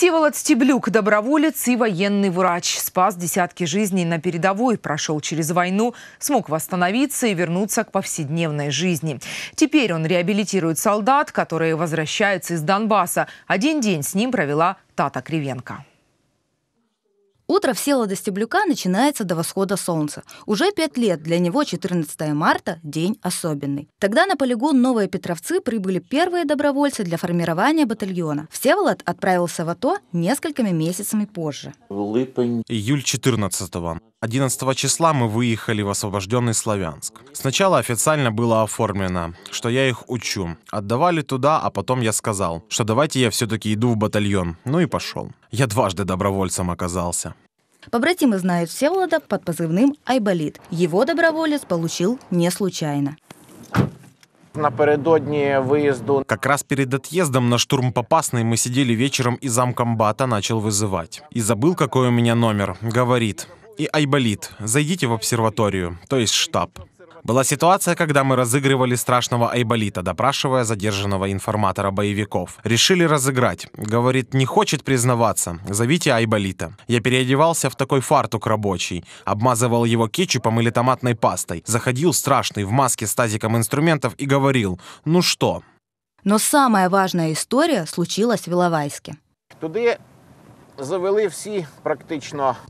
Всеволод Стеблюк, доброволец и военный врач. Спас десятки жизней на передовой, прошел через войну, смог восстановиться и вернуться к повседневной жизни. Теперь он реабилитирует солдат, которые возвращаются из Донбасса. Один день с ним провела Тата Кривенко. Утро Всеволода Стеблюка начинается до восхода солнца. Уже 5 лет для него 14 марта – день особенный. Тогда на полигон Новые Петровцы прибыли первые добровольцы для формирования батальона. Всеволод отправился в АТО несколькими месяцами позже. Июль 14-го. 11 числа мы выехали в освобожденный Славянск. Сначала официально было оформлено, что я их учу. Отдавали туда, а потом я сказал, что давайте я все-таки иду в батальон. Ну и пошел. Я дважды добровольцем оказался. Побратимы знают Всеволода под позывным «Айболит». Его доброволец получил не случайно. Напередодні выезду. Как раз перед отъездом на штурм Попасный мы сидели вечером, и замкомбата начал вызывать. И забыл, какой у меня номер. Говорит: и Айболит, зайдите в обсерваторию, то есть штаб. Была ситуация, когда мы разыгрывали страшного Айболита, допрашивая задержанного информатора боевиков. Решили разыграть. Говорит, не хочет признаваться. Зовите Айболита. Я переодевался в такой фартук рабочий. Обмазывал его кетчупом или томатной пастой. Заходил страшный в маске с тазиком инструментов и говорил: ну что? Но самая важная история случилась в Иловайске.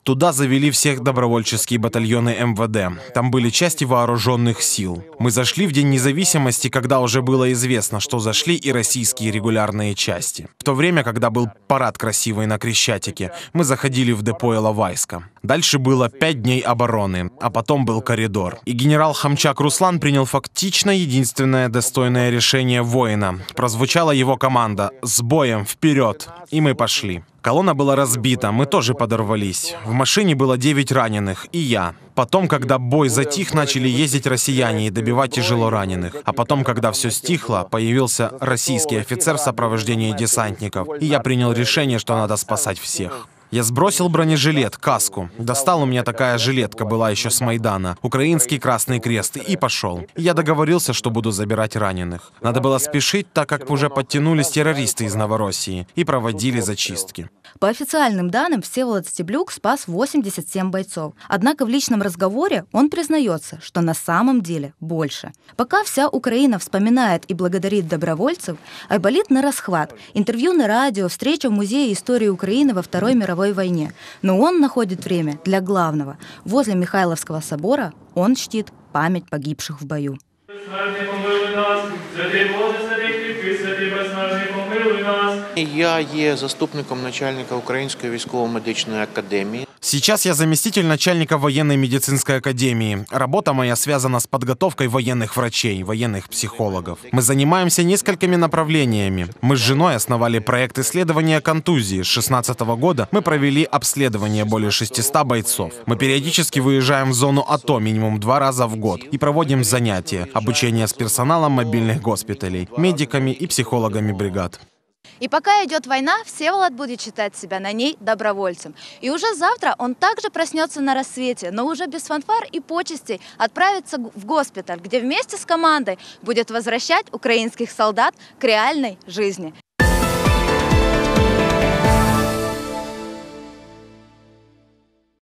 Туда завели всех добровольческие батальоны МВД. Там были части вооруженных сил. Мы зашли в День независимости, когда уже было известно, что зашли и российские регулярные части. В то время, когда был парад красивый на Крещатике, мы заходили в депо Иловайска. Дальше было 5 дней обороны, а потом был коридор. И генерал Хамчак Руслан принял фактично единственное достойное решение воина. Прозвучала его команда: «С боем, вперед!» И мы пошли. Колонна была разбита, мы тоже подорвались. В машине было 9 раненых, и я. Потом, когда бой затих, начали ездить россияне и добивать тяжело раненых. А потом, когда все стихло, появился российский офицер в сопровождении десантников. И я принял решение, что надо спасать всех. Я сбросил бронежилет, каску. Достал, у меня такая жилетка была еще с Майдана. Украинский Красный Крест. И пошел. Я договорился, что буду забирать раненых. Надо было спешить, так как уже подтянулись террористы из Новороссии и проводили зачистки. По официальным данным, Всеволод Стеблюк спас 87 бойцов. Однако в личном разговоре он признается, что на самом деле больше. Пока вся Украина вспоминает и благодарит добровольцев, Айболит нарасхват. Интервью на радио, встреча в Музее истории Украины во Второй мировой войне. Но он находит время для главного. Возле Михайловского собора он чтит память погибших в бою. Я є заступником начальника Украинской військово-медичної академии. Сейчас я заместитель начальника военной медицинской академии. Работа моя связана с подготовкой военных врачей, военных психологов. Мы занимаемся несколькими направлениями. Мы с женой основали проект исследования контузии. С 2016 года мы провели обследование более 600 бойцов. Мы периодически выезжаем в зону АТО минимум 2 раза в год и проводим занятия, обучение с персоналом мобильных госпиталей, медиками и психологами бригад. И пока идет война, Всеволод будет считать себя на ней добровольцем. И уже завтра он также проснется на рассвете, но уже без фанфар и почестей отправится в госпиталь, где вместе с командой будет возвращать украинских солдат к реальной жизни.